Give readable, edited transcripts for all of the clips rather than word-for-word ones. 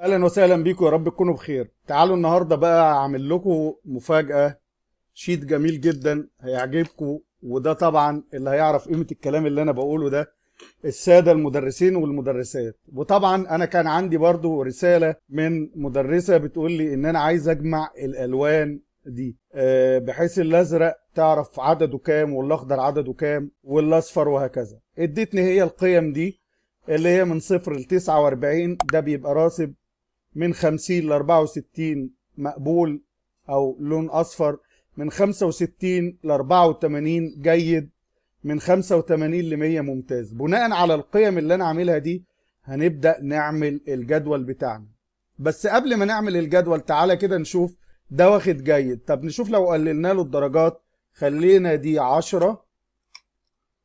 اهلا وسهلا بيكم، يا رب تكونوا بخير. تعالوا النهارده بقى اعمل لكم مفاجاه، شيت جميل جدا هيعجبكم، وده طبعا اللي هيعرف قيمه الكلام اللي انا بقوله ده الساده المدرسين والمدرسات. وطبعا انا كان عندي برضو رساله من مدرسه بتقول لي ان انا عايز اجمع الالوان دي بحيث الازرق تعرف عدده كام والاخضر عدده كام والاصفر وهكذا. اديتني هي القيم دي اللي هي من 0 ل 49، ده بيبقى راسب من 50 ل 64 مقبول او لون اصفر، من 65 ل 84 جيد، من 85 ل 100 ممتاز. بناء على القيم اللي انا عاملها دي هنبدا نعمل الجدول بتاعنا. بس قبل ما نعمل الجدول تعالى كده نشوف ده واخد جيد، طب نشوف لو قللنا له الدرجات، خلينا دي 10،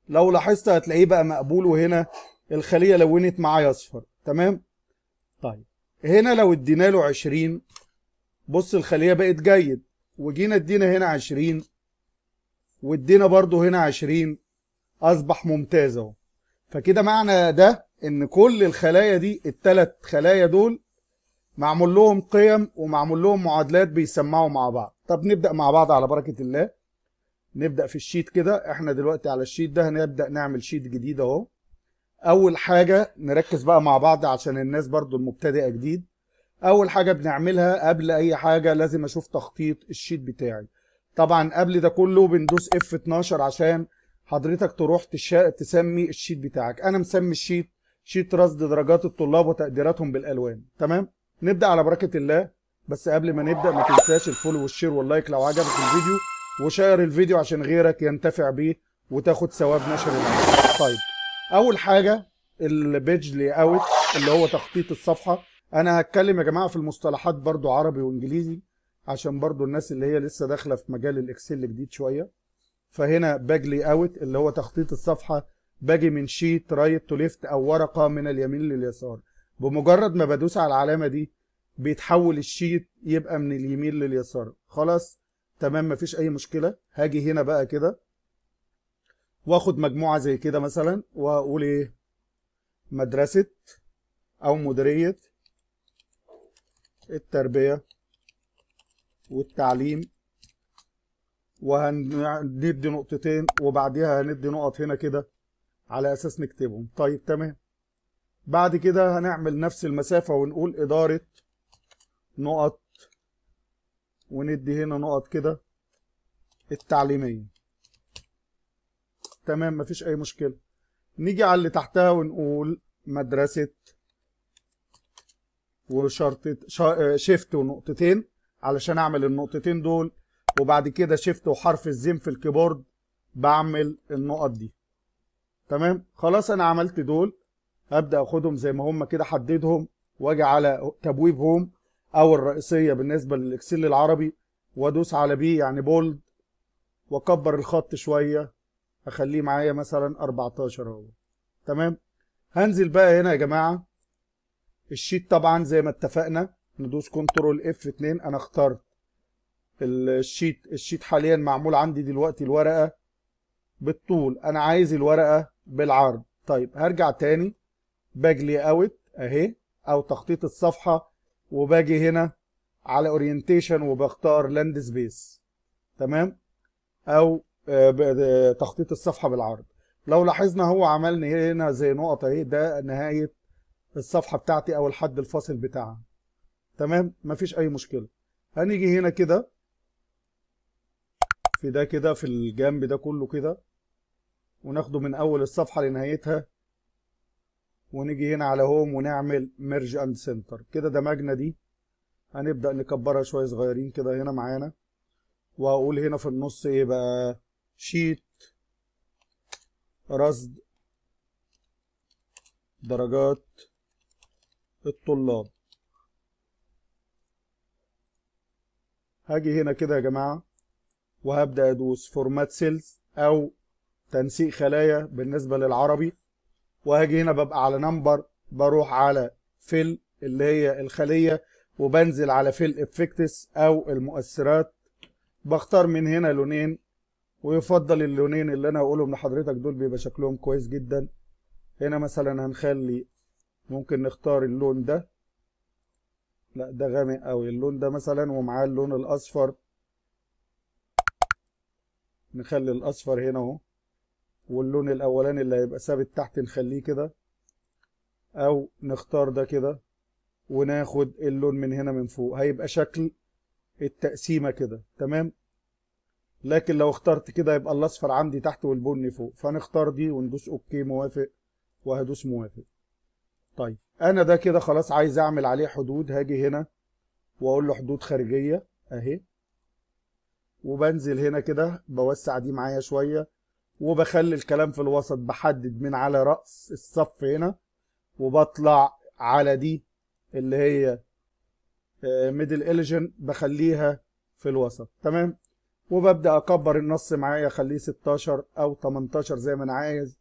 لو لاحظت هتلاقيه بقى مقبول، وهنا الخليه لونت معايا اصفر، تمام؟ طيب هنا لو ادينا له 20 بص الخليه بقت جيد، وجينا ادينا هنا 20 وادينا برضه هنا 20 اصبح ممتاز اهو. فكده معنى ده ان كل الخلايا دي الثلاث خلايا دول معمول لهم قيم ومعمول لهم معادلات بيسمعوا مع بعض. طب نبدا مع بعض على بركه الله، نبدا في الشيت كده. احنا دلوقتي على الشيت ده هنبدا نعمل شيت جديد اهو. اول حاجه نركز بقى مع بعض عشان الناس برضو المبتدئه جديد. اول حاجه بنعملها قبل اي حاجه لازم اشوف تخطيط الشيت بتاعي. طبعا قبل ده كله بندوس F12 عشان حضرتك تروح تسمي الشيت بتاعك. انا مسمي الشيت شيت رصد درجات الطلاب وتقديراتهم بالالوان، تمام؟ نبدا على بركه الله. بس قبل ما نبدا ما تنساش الفولو والشير واللايك لو عجبك الفيديو، وشير الفيديو عشان غيرك ينتفع بيه وتاخد ثواب نشر العمل. طيب اول حاجه البيج لي اوت اللي هو تخطيط الصفحه. انا هتكلم يا جماعه في المصطلحات برضو عربي وانجليزي عشان برضو الناس اللي هي لسه داخله في مجال الاكسل جديد شويه. فهنا باج لي اوت اللي هو تخطيط الصفحه، باجي من شيت رايت تو ليفت او ورقه من اليمين لليسار. بمجرد ما بدوس على العلامه دي بيتحول الشيت يبقى من اليمين لليسار، خلاص تمام مفيش اي مشكله. هاجي هنا بقى كده واخد مجموعه زي كده مثلا واقول ايه، مدرسه او مديريه التربيه والتعليم، وهندي نقطتين وبعديها هندي نقط هنا كده على اساس نكتبهم. طيب تمام. بعد كده هنعمل نفس المسافه ونقول اداره نقط وندي هنا نقط كده التعليميه، تمام مفيش اي مشكله. نيجي على اللي تحتها ونقول مدرسه وشرطه شيفت ونقطتين علشان اعمل النقطتين دول، وبعد كده شيفت وحرف الزين في الكيبورد بعمل النقط دي، تمام. خلاص انا عملت دول، هبدا اخدهم زي ما هم كده حددهم، واجي على تبويب هوم او الرئيسيه بالنسبه للاكسل العربي وادوس على بي يعني بولد، واكبر الخط شويه اخليه معايا مثلا 14 اهو، تمام. هنزل بقى هنا يا جماعه الشيت طبعا زي ما اتفقنا، ندوس كنترول F2. انا اخترت الشيت حاليا معمول عندي دلوقتي الورقه بالطول، انا عايز الورقه بالعرض. طيب هرجع تاني باج لي اوت اهي او تخطيط الصفحه، وباجي هنا على اورينتيشن وبختار لاند سبيس، تمام، او تخطيط الصفحه بالعرض. لو لاحظنا هو عملني هنا زي نقطه اهي، ده نهايه الصفحه بتاعتي او الحد الفاصل بتاعها، تمام مفيش اي مشكله. هنيجي هنا كده في ده كده في الجنب ده كله كده، وناخده من اول الصفحه لنهايتها، ونيجي هنا على هوم ونعمل ميرج اند سنتر كده. دمجنا دي هنبدا نكبرها شويه صغيرين كده هنا معانا، وهقول هنا في النص ايه بقى، شيت رصد درجات الطلاب. هاجي هنا كده يا جماعه وهبدا ادوس فورمات سيلز او تنسيق خلايا بالنسبه للعربي، وهاجي هنا ببقى على نمبر، بروح على فيل اللي هي الخليه، وبنزل على فيل افكتس او المؤثرات، بختار من هنا لونين، ويفضل اللونين اللي انا هقولهم لحضرتك دول بيبقى شكلهم كويس جدا. هنا مثلا هنخلي ممكن نختار اللون ده لا ده غامق قوي اللون ده مثلا ومعاه اللون الاصفر، نخلي الاصفر هنا اهو، واللون الاولاني اللي هيبقى ثابت تحت نخليه كده، او نختار ده كده وناخد اللون من هنا من فوق، هيبقى شكل التقسيمه كده تمام. لكن لو اخترت كده يبقى الاصفر عندي تحت والبني فوق، فنختار دي وندوس اوكي موافق، وهدوس موافق. طيب انا ده كده خلاص عايز اعمل عليه حدود، هاجي هنا واقول له حدود خارجيه اهي، وبنزل هنا كده بوسع دي معايا شويه، وبخلي الكلام في الوسط، بحدد من على راس الصف هنا وبطلع على دي اللي هي ميدل إليجن بخليها في الوسط تمام. وببدا اكبر النص معايا، اخليه 16 او 18 زي ما انا عايز،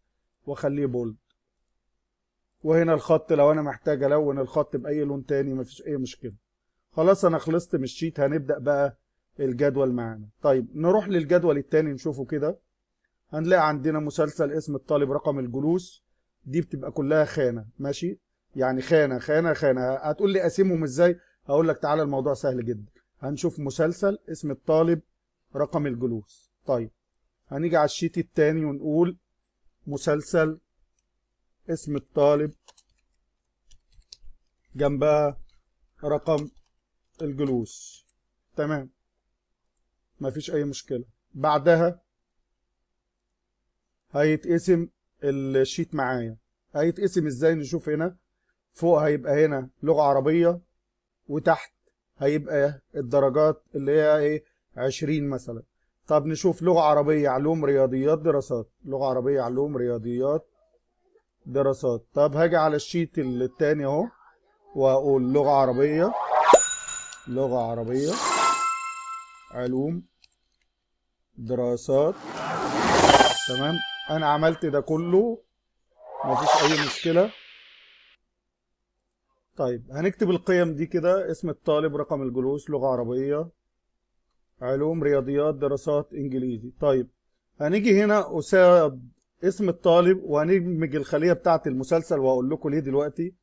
واخليه بولد. وهنا الخط لو انا محتاج الون الخط باي لون تاني مفيش اي مشكله. خلاص انا خلصت من الشيت، هنبدا بقى الجدول معانا. طيب نروح للجدول التاني نشوفه كده، هنلاقي عندنا مسلسل اسم الطالب، رقم الجلوس، دي بتبقى كلها خانه ماشي، يعني خانه خانه خانه. هتقول لي اقسمهم ازاي؟ هقول لك تعالى الموضوع سهل جدا، هنشوف مسلسل اسم الطالب رقم الجلوس. طيب هنيجي على الشيت التاني ونقول مسلسل اسم الطالب جنبها رقم الجلوس تمام، مفيش اي مشكله. بعدها هيتقسم الشيت معايا، هيتقسم ازاي نشوف. هنا فوق هيبقى هنا لغه عربيه، وتحت هيبقى الدرجات اللي هي ايه 20 مثلا. طب نشوف لغه عربيه علوم رياضيات دراسات، لغه عربيه علوم رياضيات دراسات. طب هاجي على الشيت التاني اهو واقول لغه عربيه، لغه عربيه علوم دراسات تمام. انا عملت ده كله مفيش اي مشكله. طيب هنكتب القيم دي كده، اسم الطالب رقم الجلوس لغه عربيه علوم رياضيات دراسات انجليزي. طيب هنيجي هنا قصاد اسم الطالب وهندمج الخليه بتاعه المسلسل، وهقول لكم ليه دلوقتي.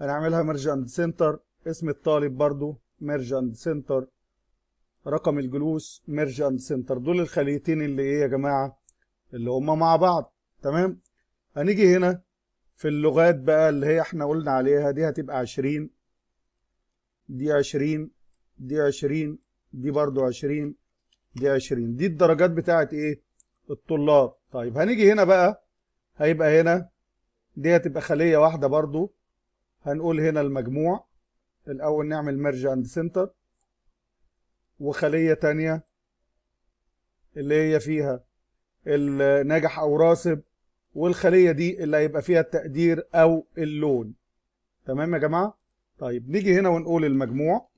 هنعملها ميرج اند سنتر، اسم الطالب برضو ميرج اند سنتر، رقم الجلوس ميرج اند سنتر، دول الخليتين اللي ايه يا جماعه اللي هما مع بعض تمام. هنيجي هنا في اللغات بقى اللي هي احنا قلنا عليها، دي هتبقى 20 دي 20 دي 20 دي برضو 20 دي 20، دي الدرجات بتاعت ايه الطلاب. طيب هنيجي هنا بقى هيبقى هنا دي هتبقى خلية واحدة برضو، هنقول هنا المجموع الأول، نعمل ميرج اند سنتر، وخلية تانية اللي هي فيها الناجح أو راسب، والخلية دي اللي هيبقى فيها التقدير أو اللون تمام يا جماعة. طيب نيجي هنا ونقول المجموع،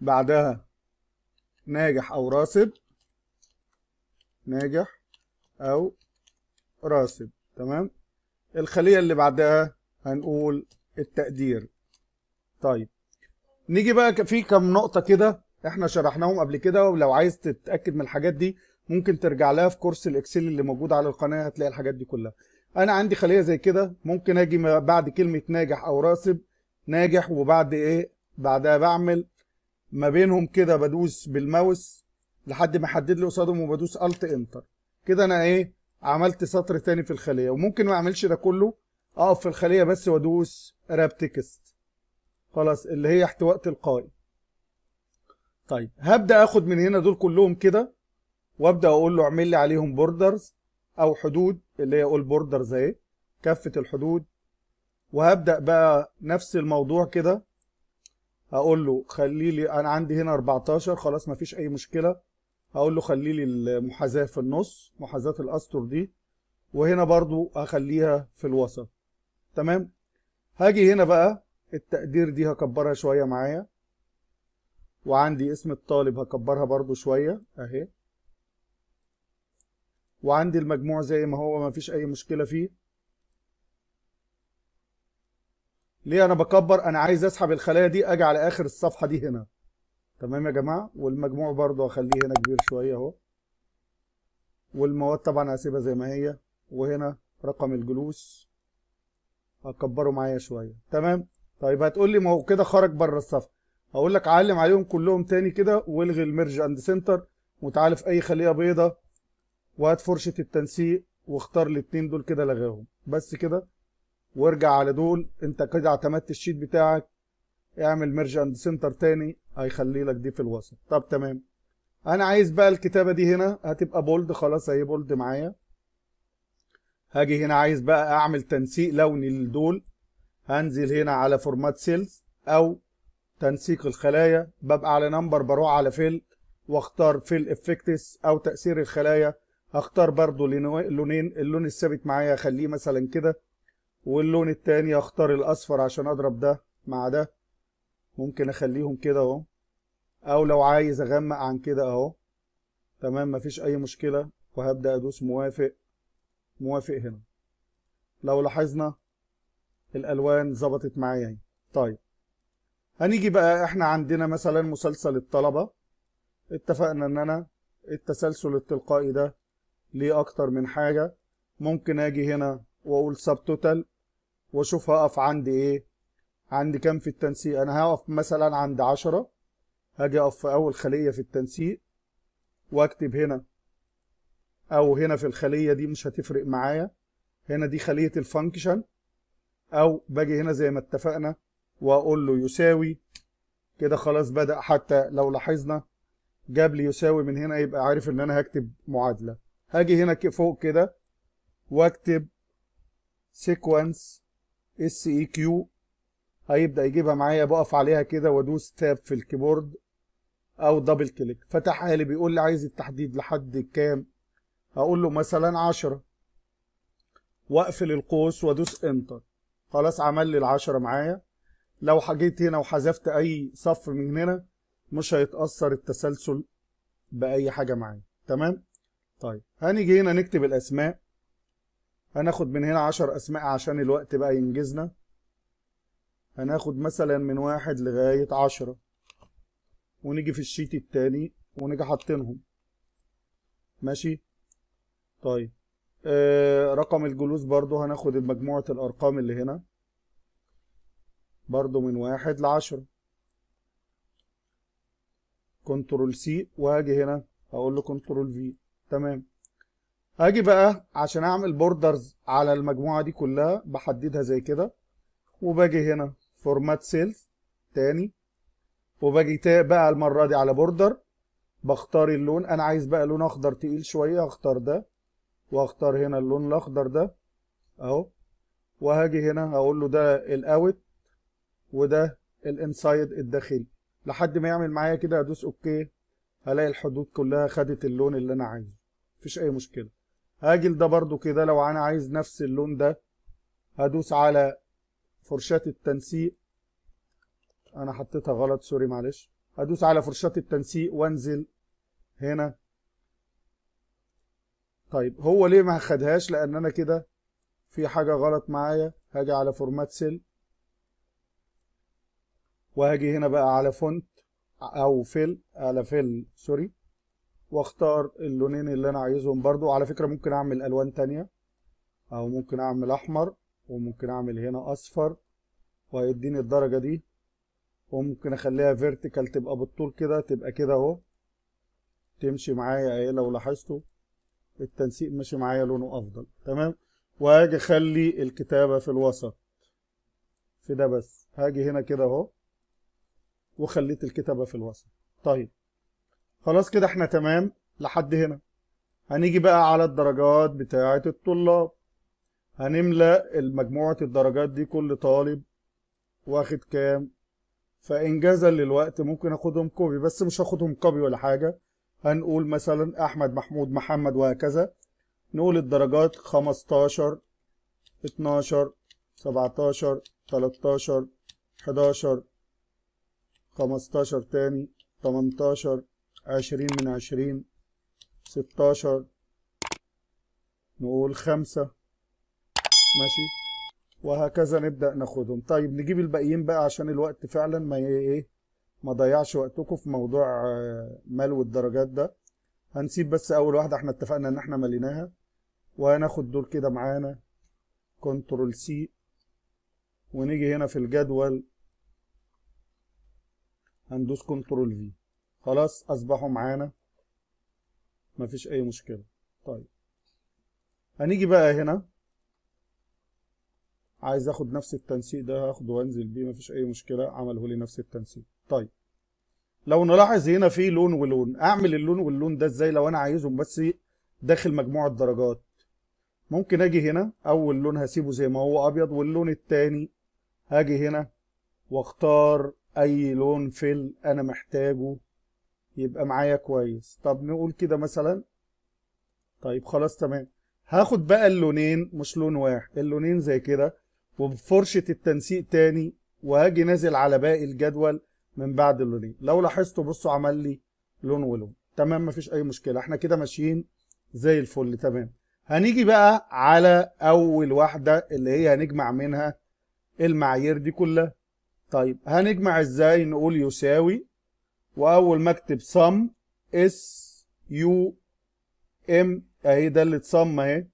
بعدها ناجح أو راسب، ناجح او راسب تمام. الخليه اللي بعدها هنقول التقدير. طيب نيجي بقى في كام نقطه كده احنا شرحناهم قبل كده، ولو عايز تتاكد من الحاجات دي ممكن ترجع لها في كورس الاكسل اللي موجود على القناه، هتلاقي الحاجات دي كلها. انا عندي خليه زي كده، ممكن اجي بعد كلمه ناجح او راسب ناجح، وبعد ايه بعدها بعمل ما بينهم كده، بدوس بالماوس لحد ما احدد لي قصادهم، وبدوس الت انتر كده، انا ايه عملت سطر تاني في الخليه. وممكن ما اعملش ده كله، اقف في الخليه بس وادوس راب تكست خلاص، اللي هي احتواء تلقائي. طيب هبدا اخد من هنا دول كلهم كده، وابدا اقول له اعمل لي عليهم بوردرز او حدود، اللي هي اقول بوردرز اهي كافه الحدود. وهبدا بقى نفس الموضوع كده، هقول له خلي لي انا عندي هنا 14 خلاص مفيش اي مشكله، هقول له خلي لي المحاذاه في النص، محاذاه الاسطر دي، وهنا برضو هخليها في الوسط تمام. هاجي هنا بقى التقدير دي هكبرها شويه معايا، وعندي اسم الطالب هكبرها برضو شويه اهي، وعندي المجموع زي ما هو مفيش اي مشكله فيه. ليه انا بكبر؟ انا عايز اسحب الخلايا دي اجي على اخر الصفحه دي هنا تمام يا جماعه. والمجموع برضو هخليه هنا كبير شويه اهو، والمواد طبعا هسيبها زي ما هي، وهنا رقم الجلوس هكبره معايا شويه تمام. طيب هتقول لي ما هو كده خرج بره الصفحه، هقول لك علم عليهم كلهم تاني كده، والغي الميرج اند سنتر، وتعالى في اي خليه بيضه وهات فرشه التنسيق واختار الاثنين دول كده لغاهم بس كده، وارجع على دول. انت كده اعتمدت الشيت بتاعك، اعمل ميرج اند سنتر تاني هيخلي لك دي في الوسط. طب تمام، انا عايز بقى الكتابه دي هنا هتبقى بولد، خلاص اهي بولد معايا. هاجي هنا عايز بقى اعمل تنسيق لوني لدول، هنزل هنا على فورمات سيلز او تنسيق الخلايا، ببقى على نمبر بروح على فيل واختار فيل افكتس او تاثير الخلايا، هختار برضو لونين، اللون الثابت معايا اخليه مثلا كده، واللون التاني هختار الاصفر عشان اضرب ده مع ده، ممكن اخليهم كده اهو، او لو عايز اغمق عن كده اهو. تمام مفيش اي مشكله، وهبدا ادوس موافق موافق هنا. لو لاحظنا الالوان ظبطت معايا اهي. طيب هنيجي بقى احنا عندنا مثلا مسلسل الطلبه، اتفقنا ان انا التسلسل التلقائي ده ليه اكتر من حاجه، ممكن اجي هنا واقول سب توتال واشوف هقف عندي ايه، عندي كام في التنسيق. انا هقف مثلا عند 10، هاجي اقف في اول خليه في التنسيق واكتب هنا او هنا في الخليه دي مش هتفرق معايا، هنا دي خليه الفانكشن، او باجي هنا زي ما اتفقنا واقول له يساوي كده. خلاص بدا، حتى لو لاحظنا جاب لي يساوي من هنا، يبقى عارف ان انا هكتب معادله. هاجي هنا فوق كده واكتب سيكونس اس اي كيو، هيبدأ يجيبها معايا، بقف عليها كده وادوس تاب في الكيبورد او دبل كليك، فتحها لي بيقول لي عايز التحديد لحد كام، هقول له مثلا 10 واقفل القوس وادوس انتر. خلاص عمل لي ال10 معايا. لو حجيت هنا وحذفت اي صف من هنا مش هيتأثر التسلسل باي حاجه معايا. تمام طيب هنيجي هنا نكتب الاسماء، هناخد من هنا 10 اسماء عشان الوقت بقى ينجزنا، هناخد مثلا من 1 لغاية 10، ونيجي في الشيت التاني ونيجي حاطينهم. ماشي طيب رقم الجلوس برضو هناخد مجموعة الأرقام اللي هنا برضو من 1 ل10، كنترول سي وهاجي هنا هقول له كنترول في. تمام هاجي بقى عشان أعمل بوردرز على المجموعة دي كلها بحددها زي كده، وباجي هنا فورمات سيلز تاني، وباجي بقى المره دي على بوردر، بختار اللون. انا عايز بقى لون اخضر تقيل شويه، هختار ده واختار هنا اللون الاخضر ده اهو، وهاجي هنا هقول له ده الاوت وده الانسايد الداخلي، لحد ما يعمل معايا كده ادوس اوكي، هلاقي الحدود كلها خدت اللون اللي انا عايزه، مفيش اي مشكله. هاجي لده برده كده، لو انا عايز نفس اللون ده هدوس على فرشات التنسيق، انا حطيتها غلط سوري معلش، هدوس على فرشات التنسيق وانزل هنا. طيب هو ليه ما خدهاش؟ لان انا كده في حاجه غلط معايا. هاجي على فورمات سيل وهاجي هنا بقى على فونت او فيل، على فيل سوري، واختار اللونين اللي انا عايزهم. برضو على فكره ممكن اعمل الوان تانية، او ممكن اعمل احمر، وممكن اعمل هنا اصفر وهيديني الدرجه دي، وممكن اخليها فيرتيكال تبقى بالطول كده، تبقى كده اهو تمشي معايا اهي. لو لاحظتوا التنسيق ماشي معايا لونه افضل. تمام وهاجي اخلي الكتابه في الوسط في ده بس، هاجي هنا كده اهو وخليت الكتابه في الوسط. طيب خلاص كده احنا تمام لحد هنا. هنيجي بقى على الدرجات بتاعه الطلاب، هنملأ مجموعة الدرجات دي، كل طالب واخد كام. فإنجازا للوقت ممكن اخدهم كوبي، بس مش هاخدهم كوبي ولا حاجة، هنقول مثلا أحمد محمود محمد وهكذا، نقول الدرجات 15 12 17 13 11 15 تاني 18 20 من 20 16 نقول 5 ماشي، وهكذا نبدأ ناخدهم. طيب نجيب الباقيين بقى عشان الوقت فعلا ما ايه ما ضيعش وقتكم في موضوع ملو الدرجات ده. هنسيب بس اول واحده احنا اتفقنا ان احنا مليناها، وهناخد دول كده معانا كنترول سي، ونيجي هنا في الجدول هندوس كنترول في. خلاص اصبحوا معانا، مفيش اي مشكله. طيب هنيجي بقى هنا، عايز اخد نفس التنسيق ده هاخده وانزل بيه، مفيش اي مشكله، عمله لي نفس التنسيق. طيب لو نلاحظ هنا في لون ولون، اعمل اللون واللون ده ازاي لو انا عايزهم بس داخل مجموعه درجات؟ ممكن اجي هنا، اول لون هسيبه زي ما هو ابيض، واللون التاني هاجي هنا واختار اي لون فل انا محتاجه يبقى معايا كويس. طب نقول كده مثلا. طيب خلاص تمام، هاخد بقى اللونين مش لون واحد، اللونين زي كده، وبفرشة التنسيق تاني وهاجي نازل على باقي الجدول من بعد اللونين. لو لاحظتوا بصوا عمل لي لون ولون، تمام مفيش اي مشكلة، احنا كده ماشيين زي الفل تمام. هنيجي بقى على اول واحدة اللي هي هنجمع منها المعايير دي كلها. طيب هنجمع ازاي؟ نقول يساوي، واول ما اكتب sum SUM اهي دالة sum اهي،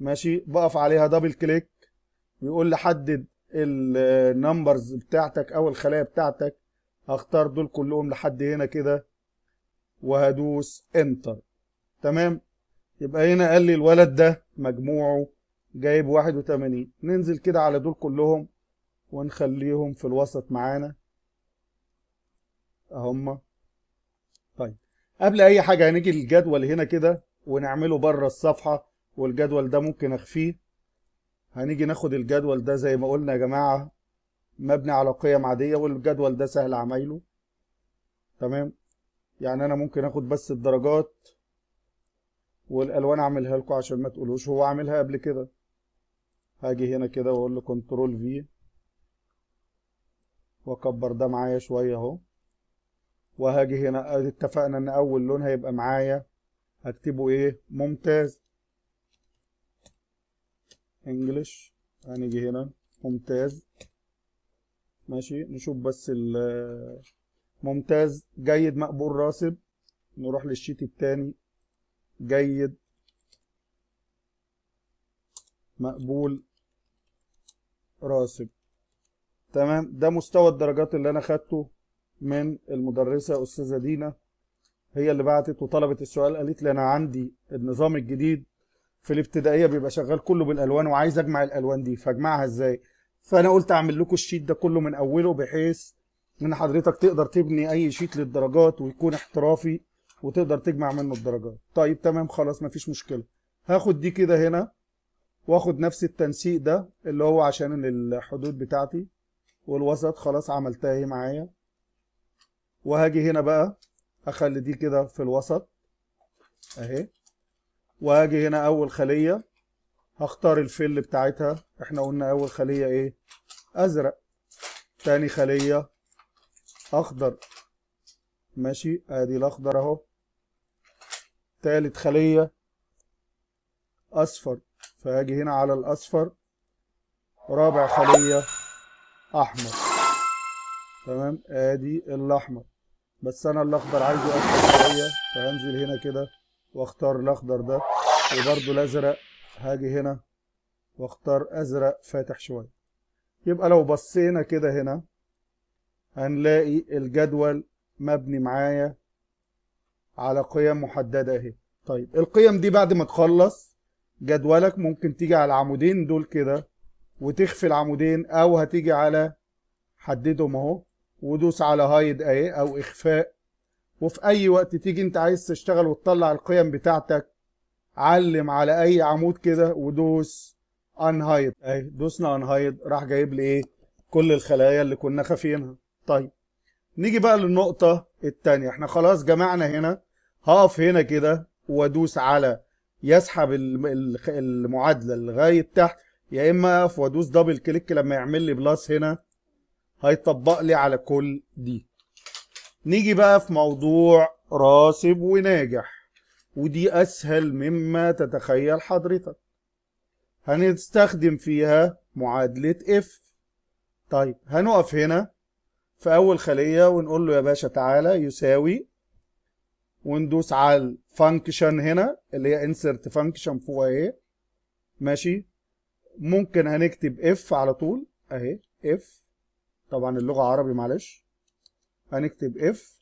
ماشي، بقف عليها دبل كليك، بيقول لي حدد النمبرز بتاعتك او الخلايا بتاعتك، هختار دول كلهم لحد هنا كده وهدوس انتر. تمام، يبقى هنا قال لي الولد ده مجموعه جايب 81. ننزل كده على دول كلهم ونخليهم في الوسط معانا اهما. طيب قبل اي حاجه هنيجي للجدول هنا كده ونعمله بره الصفحه، والجدول ده ممكن اخفيه. هنيجي ناخد الجدول ده زي ما قلنا يا جماعه مبني على قيم عاديه، والجدول ده سهل عمايله تمام. يعني انا ممكن اخد بس الدرجات والالوان اعملها لكم عشان ما تقولوش هو عاملها قبل كده. هاجي هنا كده واقول له كنترول في واكبر ده معايا شويه اهو، وهاجي هنا اتفقنا ان اول لون هيبقى معايا هكتبه ايه؟ ممتاز انجلش. هنيجي هنا ممتاز، ماشي، نشوف بس ممتاز جيد مقبول راسب. نروح للشيت التاني، جيد مقبول راسب. تمام، ده مستوى الدرجات اللي انا خدته من المدرسه استاذه دينا، هي اللي بعتت وطلبت السؤال، قالت لي انا عندي النظام الجديد في الابتدائيه بيبقى شغال كله بالالوان وعايز اجمع الالوان دي، فاجمعها ازاي؟ فانا قلت اعمل لكم الشيت ده كله من اوله بحيث ان حضرتك تقدر تبني اي شيت للدرجات ويكون احترافي وتقدر تجمع منه الدرجات. طيب تمام خلاص مفيش مشكله، هاخد دي كده هنا واخد نفس التنسيق ده اللي هو عشان الحدود بتاعتي والوسط، خلاص عملتها اهي معايا. وهاجي هنا بقى اخلي دي كده في الوسط اهي، وهاجي هنا اول خليه هختار الفل بتاعتها، احنا قلنا اول خليه ايه؟ ازرق، تاني خليه اخضر، ماشي ادي الاخضر اهو، تالت خليه اصفر فهاجي هنا على الاصفر، رابع خليه احمر، تمام ادي الاحمر، بس انا الاخضر عايزه اكتر شويه فهنزل هنا كده واختار الاخضر ده، وبرده الازرق هاجي هنا واختار ازرق فاتح شويه. يبقى لو بصينا كده هنا هنلاقي الجدول مبني معايا على قيم محدده اهي. طيب القيم دي بعد ما تخلص جدولك ممكن تيجي على العمودين دول كده وتخفي العمودين، او هتيجي على حددهم اهو ودوس على هايد اهي او اخفاء، وفي اي وقت تيجي انت عايز تشتغل وتطلع القيم بتاعتك علم على اي عمود كده ودوس ان هايد اهي، دوسنا ان هايد راح جايب لي ايه؟ كل الخلايا اللي كنا خافينها. طيب نيجي بقى للنقطه الثانيه، احنا خلاص جمعنا هنا، هقف هنا كده وادوس على يسحب المعادله لغايه تحت، يا اما اقف وادوس دبل كليك لما يعمل لي بلس هنا هيطبق لي على كل دي. نيجي بقى في موضوع راسب وناجح، ودي اسهل مما تتخيل حضرتك، هنستخدم فيها معادله اف. طيب هنقف هنا في اول خليه ونقول له يا باشا تعالى يساوي، وندوس على الفانكشن هنا اللي هي انسرت فانكشن فوق اهي، ماشي، ممكن هنكتب اف على طول اهي، اف طبعا اللغه عربي معلش، هنكتب اف،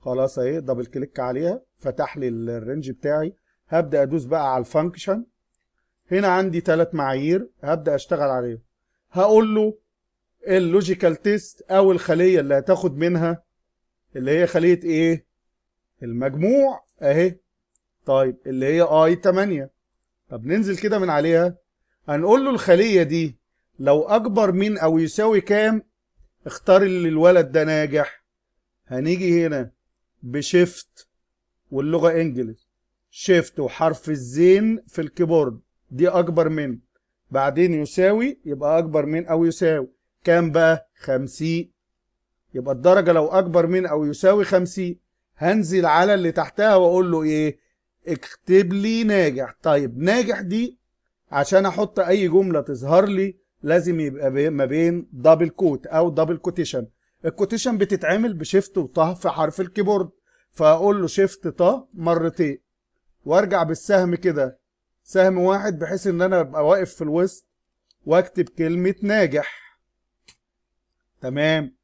خلاص اهي دبل كليك عليها، فتح لي الرينج بتاعي. هبدا ادوس بقى على الفانكشن. هنا عندي 3 معايير هبدا اشتغل عليهم. هقول له اللوجيكال تيست او الخليه اللي هتاخد منها اللي هي خليه ايه؟ المجموع اهي. طيب اللي هي اي 8. طب ننزل كده من عليها، هنقول له الخليه دي لو اكبر من او يساوي كام اختار اللي الولد ده ناجح. هنيجي هنا بشيفت واللغه انجلش، شيفت وحرف الزين في الكيبورد، دي اكبر من بعدين يساوي، يبقى اكبر من او يساوي كام بقى؟ 50. يبقى الدرجه لو اكبر من او يساوي 50. هنزل على اللي تحتها واقول له ايه؟ اكتب لي ناجح. طيب ناجح دي عشان احط اي جمله تظهر لي لازم يبقى ما بين دبل كوت او دبل كوتيشن. الكوتيشن بتتعمل بشيفت وطه في حرف الكيبورد، فاقول له شيفت طه مرتين وارجع بالسهم كده سهم واحد بحيث ان انا ابقى واقف في الوسط واكتب كلمه ناجح. تمام.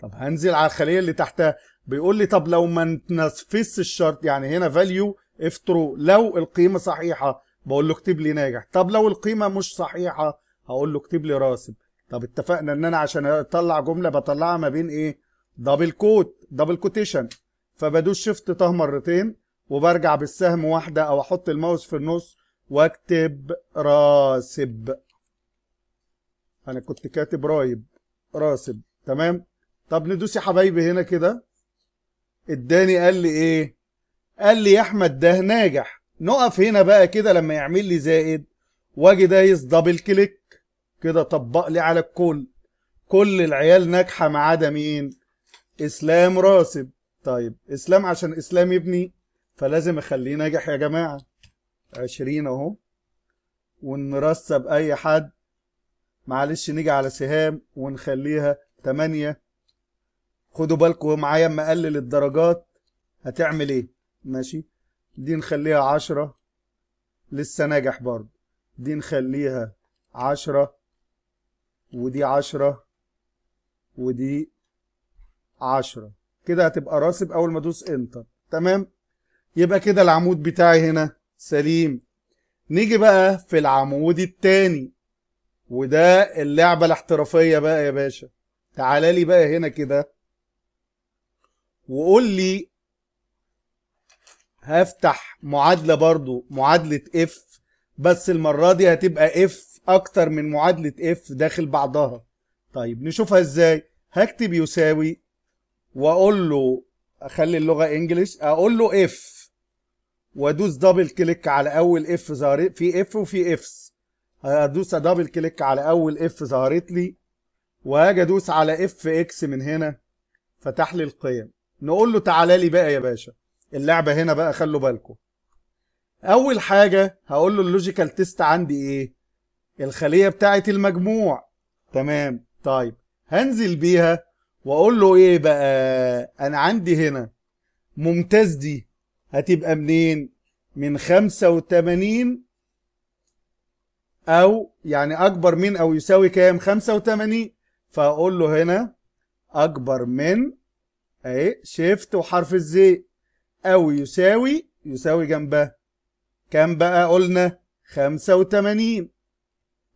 طب هنزل على الخليه اللي تحتها، بيقول لي طب لو ما تنفذش الشرط، يعني هنا فاليو اف ترو لو القيمه صحيحه بقول له اكتب لي ناجح، طب لو القيمه مش صحيحه هقول له اكتب لي راسب. طب اتفقنا ان انا عشان اطلع جمله بطلعها ما بين ايه؟ دبل كوت، دبل كوتيشن، فبدوس شيفت ط مرتين وبرجع بالسهم واحده او احط الماوس في النص واكتب راسب. انا كنت كاتب رايب، راسب. تمام. طب ندوس يا حبايبي هنا كده، اداني قال لي ايه؟ قال لي يا احمد ده ناجح. نقف هنا بقى كده لما يعمل لي زائد واجي دايس دبل كليك كده، طبق لي على الكل، كل العيال ناجحه ما عدا مين؟ اسلام راسب. طيب اسلام عشان اسلام ابني فلازم اخليه ناجح يا جماعه. 20 اهو، ونرسب اي حد، معلش نيجي على سهام ونخليها 8. خدوا بالكم معايا اما اقلل الدرجات هتعمل ايه. ماشي، دي نخليها 10 لسه ناجح برضه، دي نخليها 10 ودي 10 ودي 10 كده، هتبقى راسب اول ما ادوس انتر. تمام. يبقى كده العمود بتاعي هنا سليم. نيجي بقى في العمود التاني، وده اللعبه الاحترافيه بقى يا باشا. تعالى لي بقى هنا كده وقول لي، هفتح معادله برضو، معادله اف، بس المره دي هتبقى اف اكتر من معادله اف داخل بعضها. طيب نشوفها ازاي. هكتب يساوي واقول له اخلي اللغه انجلش، اقول له اف وادوس دبل كليك على اول اف، ظهرت في اف وفي افس، هدوس دبل كليك على اول اف ظهرت لي، وهاجي ادوس على اف اكس من هنا فتح لي القيم. نقول له تعالى لي بقى يا باشا اللعبه هنا بقى، خلوا بالكم. اول حاجه هقول له اللوجيكال تيست عندي ايه؟ الخليه بتاعه المجموع. تمام. طيب هنزل بيها واقول له ايه بقى؟ انا عندي هنا ممتاز، دي هتبقى منين؟ من 85 او يعني اكبر من او يساوي كام؟ 85. فاقول له هنا اكبر من اهي شيفت وحرف الزي او يساوي، يساوي جنبها كام بقى؟ قلنا 85.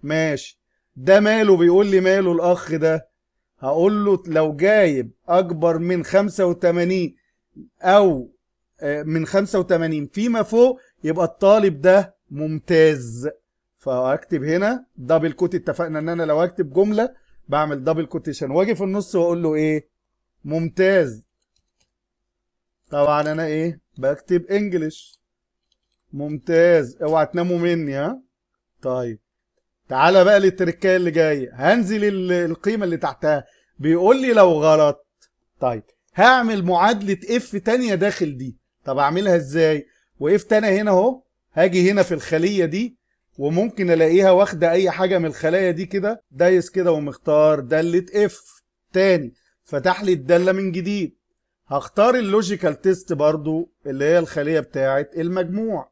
ماشي. ده ماله؟ بيقول لي ماله الاخ ده. هقول له لو جايب اكبر من 85 او من 85 فيما فوق يبقى الطالب ده ممتاز. فاكتب هنا دبل كوت، اتفقنا ان انا لو اكتب جمله بعمل دبل كوتيشن واجي في النص واقول له ايه؟ ممتاز. طبعا انا ايه بكتب انجلش، ممتاز. اوعى تناموا مني. ها طيب تعالى بقى للتركايه اللي جايه. هنزل القيمه اللي تحتها، بيقول لي لو غلط. طيب هعمل معادله اف تانيه داخل دي. طب اعملها ازاي؟ واف تانيه هنا اهو، هاجي هنا في الخليه دي وممكن الاقيها واخده اي حاجه من الخلايا دي كده، دايس كده ومختار داله اف تاني، فتح لي الداله من جديد. هختار اللوجيكال تيست برضو اللي هي الخليه بتاعه المجموع،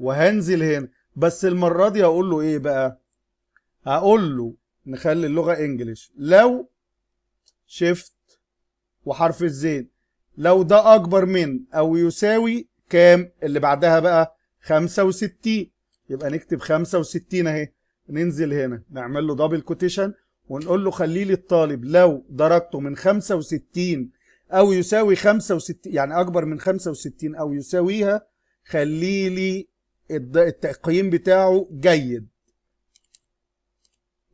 وهنزل هنا بس المره دي هقول له ايه بقى؟ هقول له نخلي اللغه انجلش، لو شيفت وحرف الزين لو ده اكبر من او يساوي كام اللي بعدها بقى 65، يبقى نكتب 65 اهي، ننزل هنا نعمل له دبل كوتيشن ونقول له خلي لي الطالب لو درجته من 65 او يساوي 65، يعني اكبر من 65 او يساويها، خلي لي التقييم بتاعه جيد،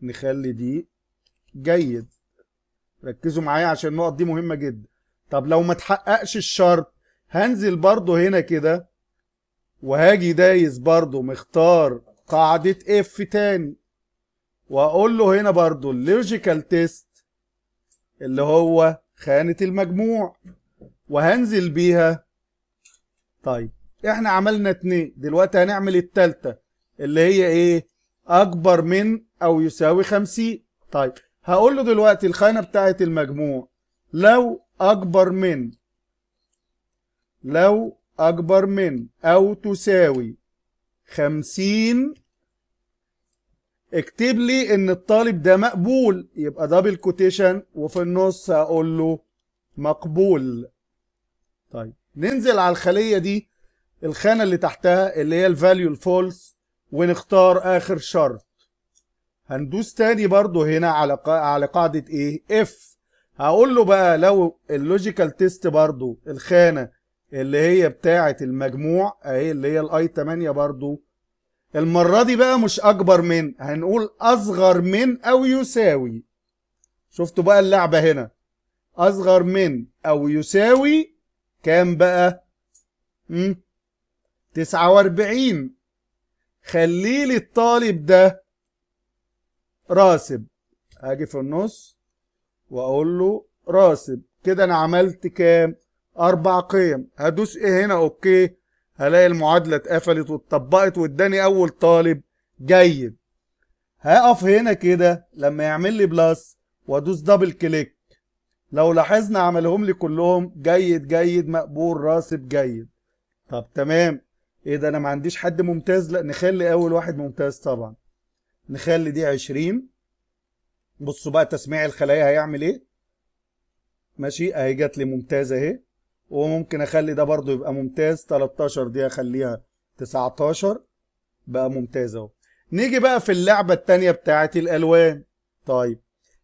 نخلي دي جيد. ركزوا معايا عشان النقط دي مهمه جدا. طب لو ما تحققش الشرط هنزل برضه هنا كده وهاجي دايس برضه مختار قاعده اف تاني واقول له هنا برضه اللوجيكال تيست اللي هو خانه المجموع وهنزل بيها. طيب احنا عملنا اتنين، دلوقتي هنعمل التالتة اللي هي ايه؟ اكبر من او يساوي 50. طيب هقول له دلوقتي الخانه بتاعه المجموع لو اكبر من او تساوي 50 اكتب لي ان الطالب ده مقبول، يبقى دبل كوتيشن وفي النص هقول له مقبول. طيب ننزل على الخليه دي الخانه اللي تحتها اللي هي الفاليو الفولس ونختار اخر شرط، هندوس تاني برضو هنا على قاعده ايه؟ اف. هقول له بقى لو اللوجيكال تيست برضو الخانه اللي هي بتاعه المجموع اهي اللي هي الاي 8 برضو، المره دي بقى مش اكبر من، هنقول اصغر من او يساوي. شفتوا بقى اللعبه هنا؟ اصغر من او يساوي كام بقى؟ 49. خلي لي الطالب ده راسب، هاجي في النص واقول له راسب. كده انا عملت كام؟ 4 قيم. هدوس ايه هنا؟ اوكي، هلاقي المعادله اتقفلت واتطبقت واداني اول طالب جيد. هقف هنا كده لما يعمل لي بلس وادوس دبل كليك. لو لاحظنا عملهم لي كلهم جيد جيد مقبول راسب جيد. طب تمام. ايه ده انا ما عنديش حد ممتاز؟ لا، نخلي اول واحد ممتاز طبعا، نخلي دي 20. بصوا بقى تسميع الخلايا هيعمل ايه. ماشي، اهي جات لي ممتازه اهي، وممكن اخلي ده برضو يبقى ممتاز 13، دي اخليها 19 بقى ممتاز اهو. نيجي بقى في اللعبه الثانيه بتاعه الالوان. طيب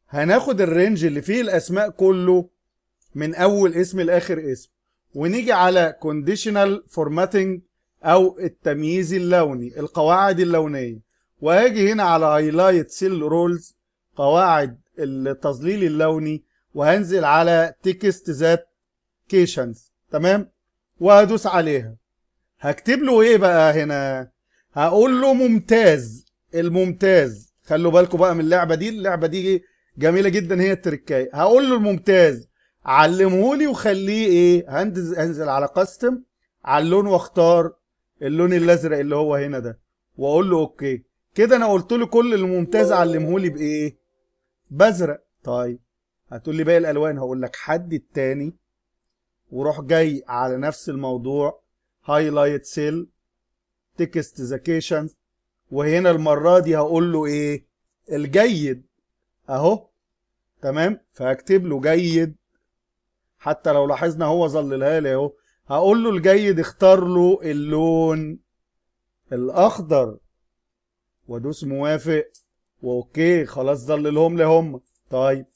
هناخد الرينج اللي فيه الاسماء كله من اول اسم لاخر اسم، ونيجي على كونديشنال فورماتنج او التمييز اللوني، القواعد اللونيه، وهاجي هنا على هايلايت سيل رولز قواعد التظليل اللوني، وهنزل على تكست ذات كيشنز. تمام، وهدوس عليها. هكتب له ايه بقى هنا؟ هقول له ممتاز. الممتاز خلوا بالكم بقى من اللعبه دي، اللعبه دي جميله جدا، هي التركايه. هقول له الممتاز علمهولي وخليه ايه، هنزل على كاستم على اللون واختار اللون الازرق اللي هو هنا ده واقول له اوكي. كده انا قلت له كل الممتاز علمهولي بايه؟ بازرق. طيب هتقول لي باقي الالوان، هقول لك حد التاني وروح جاي على نفس الموضوع هايلايت سيل تكست زاكيشن، وهنا المره دي هقول له ايه؟ الجيد اهو. تمام، فهكتب له جيد، حتى لو لاحظنا هو ظللها لي اهو. هقول له الجيد اختار له اللون الاخضر وادوس موافق واوكي، خلاص ظللهم لي هم. طيب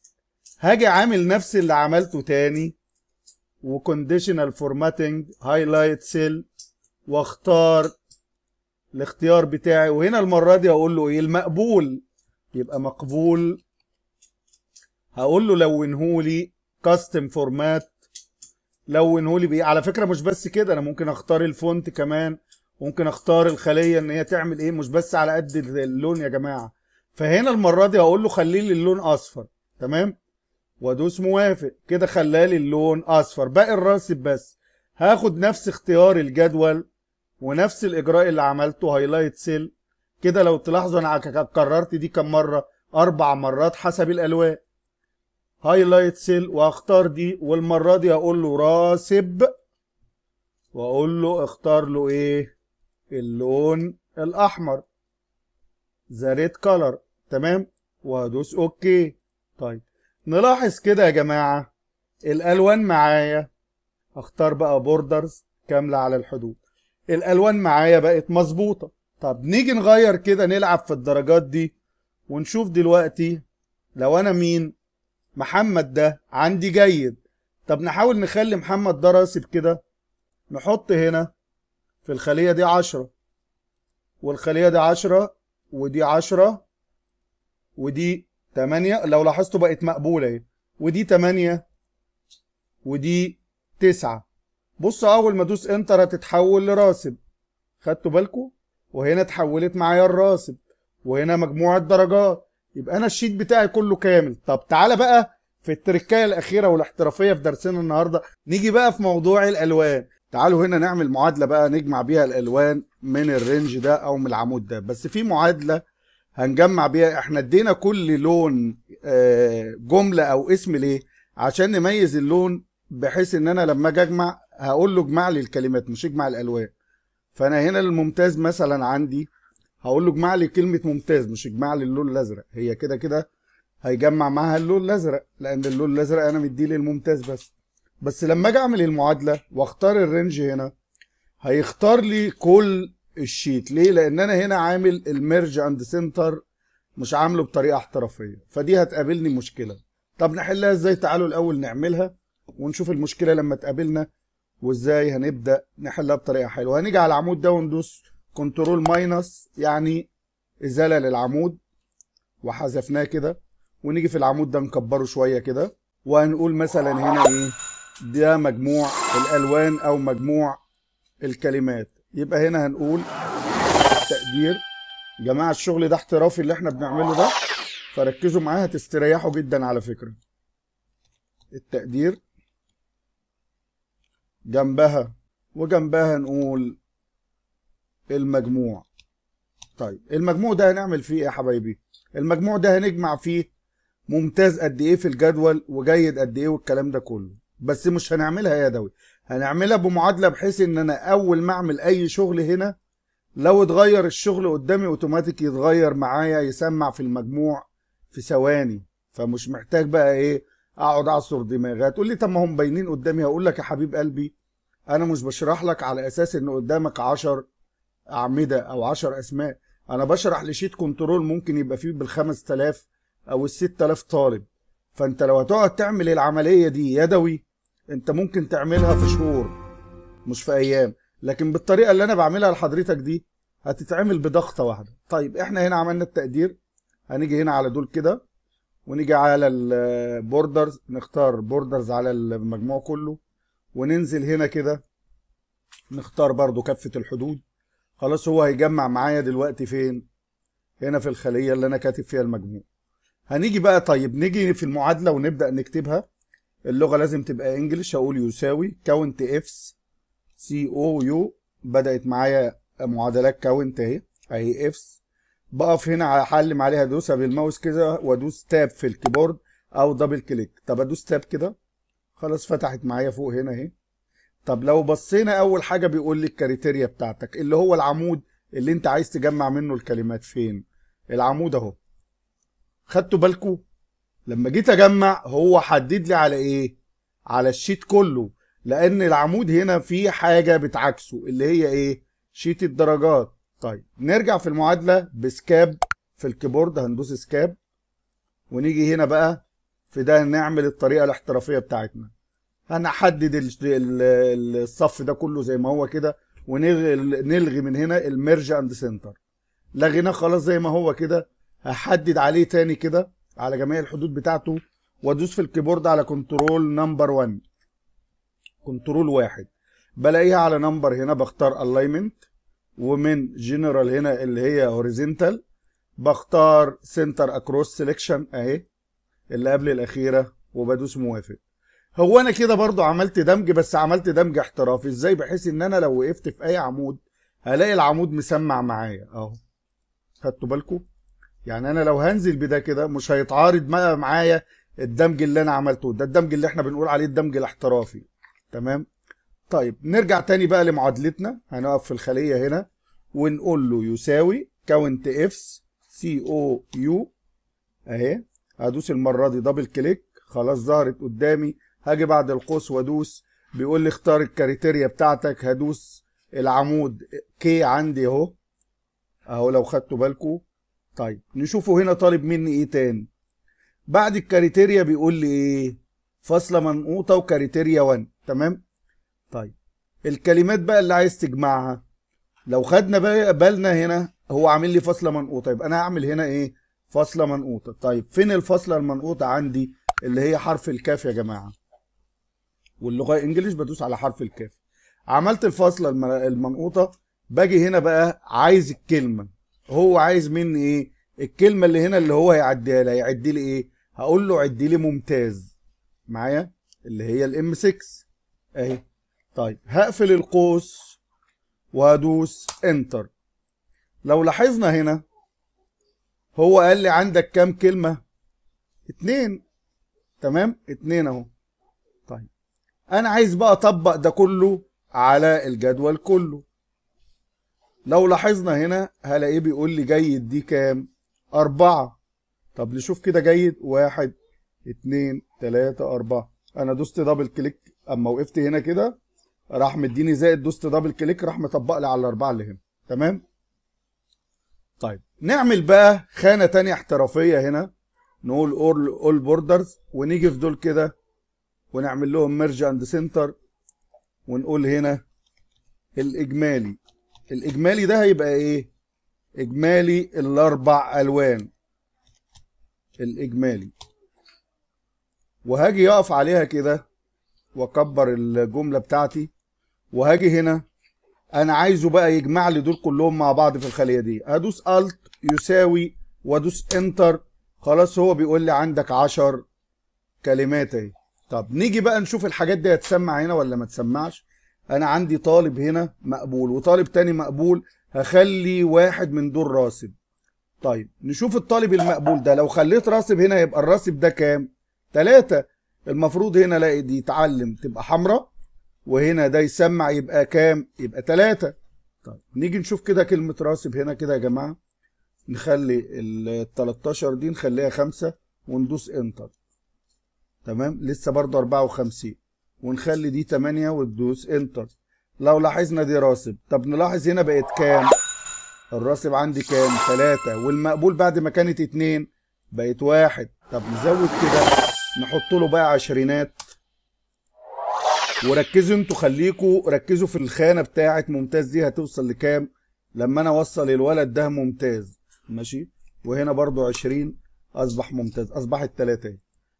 هاجي عامل نفس اللي عملته تاني وكونديشنال فورماتنج هايلايت سيل واختار الاختيار بتاعي، وهنا المره دي هقول له ايه؟ المقبول، يبقى مقبول. هقول له لونهولي كاستم فورمات، لونهولي بايه؟ على فكره مش بس كده، انا ممكن اختار الفونت كمان، ممكن اختار الخليه ان هي تعمل ايه، مش بس على قد اللون يا جماعه. فهنا المره دي هقول له خلي لي اللون اصفر. تمام، وادوس موافق. كده خلالي اللون اصفر، باقي الراسب بس. هاخد نفس اختيار الجدول ونفس الاجراء اللي عملته هايلايت سيل. كده لو تلاحظوا انا كررت دي كم مره؟ 4 مرات حسب الالوان. هايلايت سيل واختار دي، والمره دي هقول له راسب واقول له اختار له ايه؟ اللون الاحمر ذا ريد كلر. تمام، وهدوس اوكي. طيب نلاحظ كده يا جماعه الالوان معايا، هختار بقى بوردرز كامله على الحدود. الالوان معايا بقت مظبوطه. طب نيجي نغير كده، نلعب في الدرجات دي ونشوف دلوقتي لو انا مين، محمد ده عندي جيد. طب نحاول نخلي محمد ده راسب كده، نحط هنا في الخليه دي 10 والخليه دي 10 ودي 10 ودي 8. لو لاحظتوا بقت مقبوله اهي، ودي 8 ودي 9. بصوا اول ما ادوس انتر هتتحول لراسب، خدتوا بالكم؟ وهنا اتحولت معايا الراسب، وهنا مجموعه درجات، يبقى انا الشيت بتاعي كله كامل. طب تعالى بقى في التركايه الاخيره والاحترافيه في درسنا النهارده، نيجي بقى في موضوع الالوان. تعالوا هنا نعمل معادله بقى نجمع بيها الالوان من الرينج ده او من العمود ده. بس في معادله هنجمع بيها، احنا ادينا كل لون جمله او اسم، ليه؟ عشان نميز اللون، بحيث ان انا لما اجي اجمع هقول له اجمع لي الكلمات مش اجمع الالوان. فانا هنا الممتاز مثلا عندي هقول له اجمع لي كلمه ممتاز مش اجمع لي اللون الازرق. هي كده كده هيجمع معاها اللون الازرق، لان اللون الازرق انا مديه للممتاز بس لما اجي اعمل المعادله واختار الرينج هنا هيختار لي كل الشيت. ليه؟ لان انا هنا عامل الميرج اند سنتر، مش عامله بطريقه احترافيه، فدي هتقابلني مشكله. طب نحلها ازاي؟ تعالوا الاول نعملها ونشوف المشكله لما تقابلنا وازاي هنبدا نحلها بطريقه حلوه. هنيجي على العمود ده وندوس كنترول ماينس، يعني ازاله للعمود، وحذفناه كده. ونيجي في العمود ده نكبره شويه كده، وهنقول مثلا هنا ايه، ده مجموع الالوان او مجموع الكلمات. يبقى هنا هنقول تقدير. يا جماعه الشغل ده احترافي اللي احنا بنعمله ده، فركزوا معاه هتستريحوا جدا على فكره. التقدير جنبها وجنبها نقول المجموع. طيب المجموع ده هنعمل فيه ايه يا حبايبي؟ المجموع ده هنجمع فيه ممتاز قد ايه في الجدول وجيد قد ايه والكلام ده كله، بس مش هنعملها يدوي، هنعملها بمعادله، بحيث ان انا اول ما اعمل اي شغل هنا لو اتغير الشغل قدامي اوتوماتيك يتغير معايا، يسمع في المجموع في ثواني، فمش محتاج بقى ايه اقعد اعصر دماغي. هتقول لي طب ما هم باينين قدامي، هقول لك يا حبيب قلبي انا مش بشرح لك على اساس ان قدامك 10 اعمده او 10 اسماء، انا بشرح لشيت كنترول ممكن يبقى فيه بال5000 او ال6000 طالب، فانت لو هتقعد تعمل العمليه دي يدوي انت ممكن تعملها في شهور مش في ايام، لكن بالطريقه اللي انا بعملها لحضرتك دي هتتعمل بضغطه واحده. طيب احنا هنا عملنا التقدير، هنيجي هنا على دول كده ونيجي على البوردرز، نختار بوردرز على المجموع كله، وننزل هنا كده نختار برضو كافة الحدود. خلاص هو هيجمع معايا دلوقتي فين؟ هنا في الخلية اللي انا كاتب فيها المجموع. هنيجي بقى، طيب نيجي في المعادلة ونبدأ نكتبها. اللغة لازم تبقى انجلش، هقول يساوي كاونت افس سي او يو. بدأت معايا معادلات كاونت اهي افس. بقف هنا على حل عليها، ادوسها بالماوس كده وادوس تاب في الكيبورد او دبل كليك. طب ادوس تاب كده، خلاص فتحت معايا فوق هنا اهي. طب لو بصينا اول حاجه بيقول لي الكريتيريا بتاعتك، اللي هو العمود اللي انت عايز تجمع منه الكلمات. فين العمود؟ اهو. خدتوا بالكم؟ لما جيت اجمع هو حدد لي على ايه؟ على الشيت كله، لان العمود هنا فيه حاجه بتعكسه اللي هي ايه؟ شيت الدرجات. طيب نرجع في المعادله بسكاب في الكيبورد، هندوس سكاب ونيجي هنا بقى في ده نعمل الطريقه الاحترافيه بتاعتنا. هنحدد الصف ده كله زي ما هو كده، ونلغي من هنا الميرج اند سنتر، لغيناه خلاص زي ما هو كده. هحدد عليه تاني كده على جميع الحدود بتاعته، وادوس في الكيبورد على كنترول نمبر 1 كنترول 1، بلاقيها على نمبر هنا، بختار الاينمنت، ومن جنرال هنا اللي هي هوريزونتال بختار سنتر اكروس سيلكشن اهي اللي قبل الاخيره، وبدوس موافق. هو انا كده برضو عملت دمج، بس عملت دمج احترافي ازاي، بحيث ان انا لو وقفت في اي عمود هلاقي العمود مسمع معايا اهو. خدتوا بالكم؟ يعني انا لو هنزل بده كده مش هيتعارض معايا الدمج اللي انا عملته ده، الدمج اللي احنا بنقول عليه الدمج الاحترافي. تمام؟ طيب نرجع تاني بقى لمعادلتنا، هنقف في الخلية هنا ونقول له يساوي كاونت افس سي او يو اهي. هدوس المرة دي دبل كليك، خلاص ظهرت قدامي هاجي بعد القوس وادوس، بيقول لي اختار الكريتيريا بتاعتك، هدوس العمود كي عندي اهو اهو لو خدتوا بالكم. طيب نشوفه هنا طالب مني ايه تاني. بعد الكريتيريا بيقول لي ايه؟ فاصله منقوطه وكريتيريا 1، تمام. طيب الكلمات بقى اللي عايز تجمعها، لو خدنا بالنا هنا هو عامل لي فاصله منقوطه، يبقى انا هعمل هنا ايه؟ فاصله منقوطه. طيب فين الفاصله المنقوطه عندي اللي هي حرف الكاف يا جماعه؟ واللغه الانجليش بدوس على حرف الكاف. عملت الفاصله المنقوطه، باجي هنا بقى عايز الكلمه، هو عايز مني ايه؟ الكلمه اللي هنا اللي هو هيعديها لي، هيعد لي ايه؟ هقول له عد لي ممتاز معايا اللي هي الام 6 اهي. طيب هقفل القوس وهدوس انتر. لو لاحظنا هنا هو قال لي عندك كام كلمه؟ 2، تمام، 2 اهو. طيب انا عايز بقى اطبق ده كله على الجدول كله. لو لاحظنا هنا هلاقيه بيقول لي جيد دي كام؟ 4. طب نشوف كده جيد، 1 2 3 4. انا دوست دبل كليك، اما وقفت هنا كده راح مديني زائد، دوست دبل كليك راح مطبق لي على ال4 اللي هنا، تمام. طيب نعمل بقى خانه تانية احترافيه هنا، نقول اول بوردرز ونيجي في دول كده ونعمل لهم ميرج اند سنتر، ونقول هنا الاجمالي. الاجمالي ده هيبقى ايه؟ اجمالي ال4 الوان الاجمالي، وهاجي اقف عليها كده واكبر الجمله بتاعتي، وهاجي هنا انا عايزه بقى يجمع لي دول كلهم مع بعض في الخليه دي، هدوس الت يساوي وادوس انتر، خلاص هو بيقول لي عندك 10 كلمات اهي. طب نيجي بقى نشوف الحاجات دي هتسمع هنا ولا ما تسمعش. انا عندي طالب هنا مقبول وطالب تاني مقبول، هخلي واحد من دول راسب. طيب نشوف الطالب المقبول ده، لو خليت راسب هنا يبقى الراسب ده كام؟ 3. المفروض هنا الاقي دي يتعلم تبقى حمراء، وهنا ده يسمع يبقى كام؟ يبقى 3. طيب نيجي نشوف كده كلمه راسب هنا كده يا جماعه، نخلي ال 13 دي نخليها 5 وندوس انتر، تمام. لسه برضه 54، ونخلي دي 8 وندوس انتر. لو لاحظنا دي راسب، طب نلاحظ هنا بقت كام؟ الراسب عندي كام؟ 3، والمقبول بعد ما كانت 2 بقت 1. طب نزود كده نحط له بقى 20. وركزوا انتوا، خليكوا ركزوا في الخانه بتاعت ممتاز دي هتوصل لكام لما انا اوصل الولد ده ممتاز، ماشي. وهنا برضو 20 اصبح ممتاز، اصبحت 3 اهي.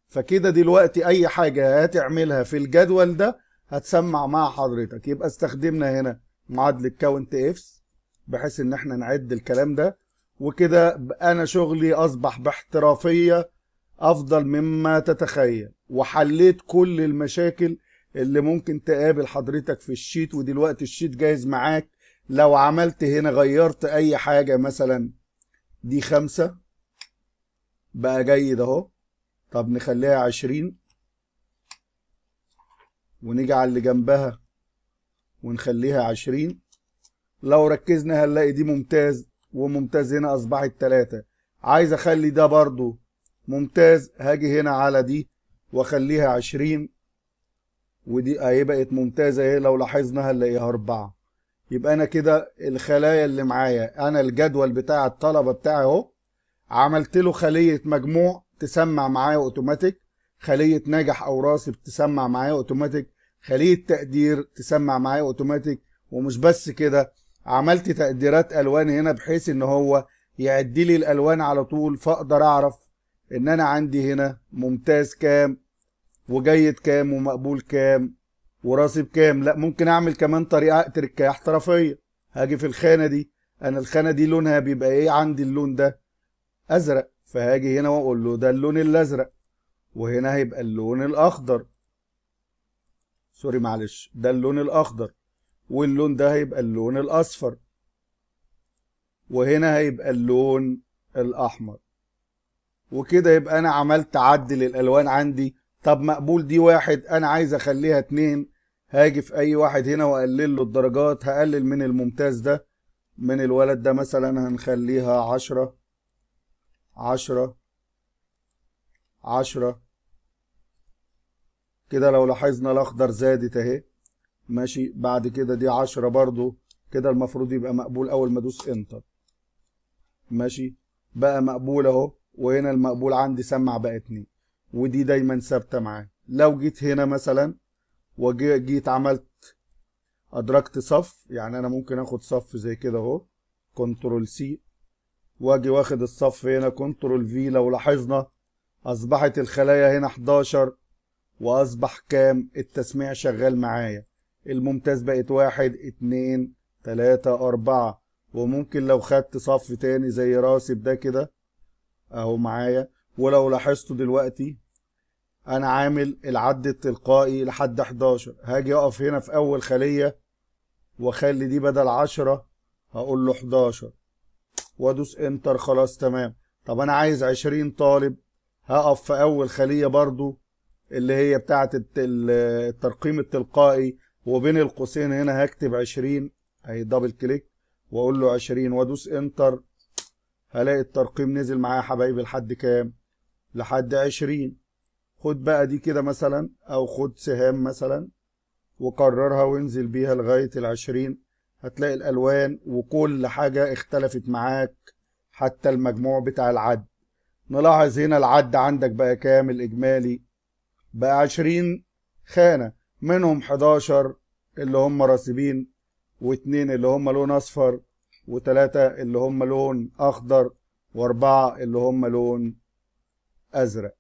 فكده دلوقتي اي حاجه هتعملها في الجدول ده هتسمع مع حضرتك. يبقى استخدمنا هنا معادله كاونت افس بحيث ان احنا نعد الكلام ده، وكده انا شغلي اصبح باحترافيه افضل مما تتخيل، وحليت كل المشاكل اللي ممكن تقابل حضرتك في الشيت. ودلوقتي الشيت جاهز معاك، لو عملت هنا غيرت اي حاجه، مثلا دي 5 بقى جيد اهو، طب نخليها 20 ونيجي على اللي جنبها ونخليها 20. لو ركزنا هنلاقي دي ممتاز وممتاز، هنا اصبحت 3. عايز اخلي ده برضو ممتاز، هاجي هنا على دي واخليها 20، ودي اهي بقت ممتازه اهي، لو لاحظنا هنلاقيها 4. يبقى انا كده الخلايا اللي معايا، انا الجدول بتاع الطلبه بتاعي اهو، عملت له خليه مجموع تسمع معايا اوتوماتيك، خليه ناجح او راسب تسمع معايا اوتوماتيك، خليه تقدير تسمع معايا اوتوماتيك. ومش بس كده، عملت تقديرات الوان هنا بحيث ان هو يعد لي الالوان على طول، فاقدر اعرف ان انا عندي هنا ممتاز كام وجيد كام ومقبول كام وراسب كام. لا ممكن اعمل كمان طريقه تركيه احترافيه، هاجي في الخانه دي، انا الخانه دي لونها بيبقى ايه عندي؟ اللون ده ازرق، فهاجي هنا واقول له ده اللون الازرق، وهنا هيبقى اللون الاخضر، سوري معلش ده اللون الاخضر، واللون ده هيبقى اللون الاصفر، وهنا هيبقى اللون الاحمر. وكده يبقى انا عملت عدل الالوان عندي. طب مقبول دي 1، انا عايز اخليها 2، هاجي في اي واحد هنا واقلل له الدرجات، هقلل من الممتاز ده، من الولد ده مثلا هنخليها 10 10 10، كده. لو لاحظنا الاخضر زادت اهي ماشي، بعد كده دي 10 برضو كده المفروض يبقى مقبول اول ما ادوس انتر ماشي، بقى مقبول اهو. وهنا المقبول عندي سمع بقى 2، ودي دايما ثابته معايا. لو جيت هنا مثلا وجيت عملت ادركت صف، يعني انا ممكن اخد صف زي كده اهو كنترول سي، واجي واخد الصف هنا كنترول في. لو لاحظنا اصبحت الخلايا هنا 11، واصبح كام التسميع شغال معايا، الممتاز بقت 1 2 3 4. وممكن لو خدت صف تاني زي راسي بده كده اهو معايا. ولو لاحظتوا دلوقتي انا عامل العد التلقائي لحد 11، هاجي اقف هنا في اول خلية واخلي دي بدل 10 هقول له 11 وادوس انتر، خلاص تمام. طب انا عايز 20 طالب، هقف في اول خلية برضو اللي هي بتاعة الترقيم التلقائي، وبين القوسين هنا هكتب 20 اهي دبل كليك واقول له 20 وادوس انتر، هلاقي الترقيم نزل معايا يا حبايبي لحد كام؟ لحد 20. خد بقى دي كده مثلا، او خد سهام مثلا وكررها وانزل بيها لغايه 20، هتلاقي الالوان وكل حاجه اختلفت معاك حتى المجموع بتاع العد. نلاحظ هنا العد عندك بقى كام؟ الاجمالي بقى 20 خانه، منهم 11 اللي هم راسبين، واثنين اللي هم لون اصفر، و3 اللي هم لون اخضر، و4 اللي هم لون ازرق.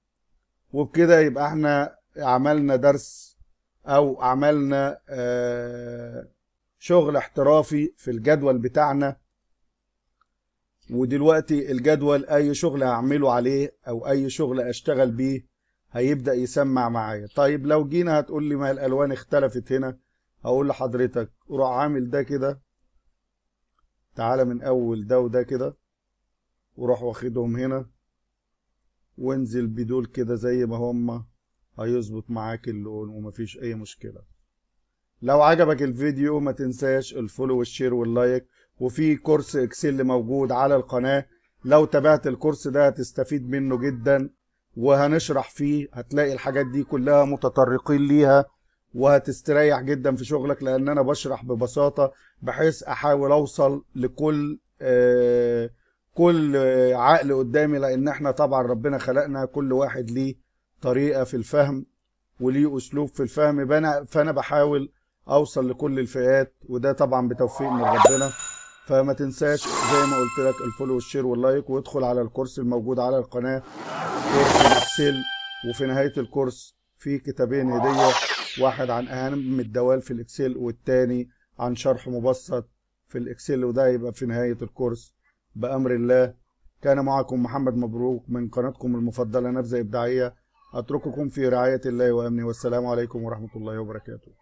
وبكده يبقى احنا عملنا درس او عملنا شغل احترافي في الجدول بتاعنا. ودلوقتي الجدول اي شغل هعمله عليه او اي شغل اشتغل بيه هيبدأ يسمع معايا. طيب لو جينا هتقول لي ما الالوان اختلفت هنا، هقول لحضرتك روح عامل ده كده، تعالى من اول ده وده كده وروح واخدهم هنا وانزل بدول كده زي ما هما، هيظبط معاك اللون ومفيش اي مشكلة. لو عجبك الفيديو ما تنساش الفولو والشير واللايك، وفي كورس اكسل موجود على القناة، لو تابعت الكورس ده هتستفيد منه جدا، وهنشرح فيه هتلاقي الحاجات دي كلها متطرقين ليها، وهتستريح جدا في شغلك لان انا بشرح ببساطة بحيث احاول اوصل لكل كل عقل قدامي، لان احنا طبعا ربنا خلقنا كل واحد ليه طريقة في الفهم وليه اسلوب في الفهم، فانا بحاول اوصل لكل الفئات، وده طبعا بتوفيق من ربنا. فما تنساش زي ما قلت لك الفولو والشير واللايك، وادخل على الكورس الموجود على القناة كورس الاكسل، وفي نهاية الكورس في كتابين هدية، واحد عن اهم الدوال في الاكسل والتاني عن شرح مبسط في الاكسل، وده هيبقى في نهاية الكورس بأمر الله. كان معكم محمد مبروك من قناتكم المفضلة نبذة إبداعية، أترككم في رعاية الله وأمنه، والسلام عليكم ورحمة الله وبركاته.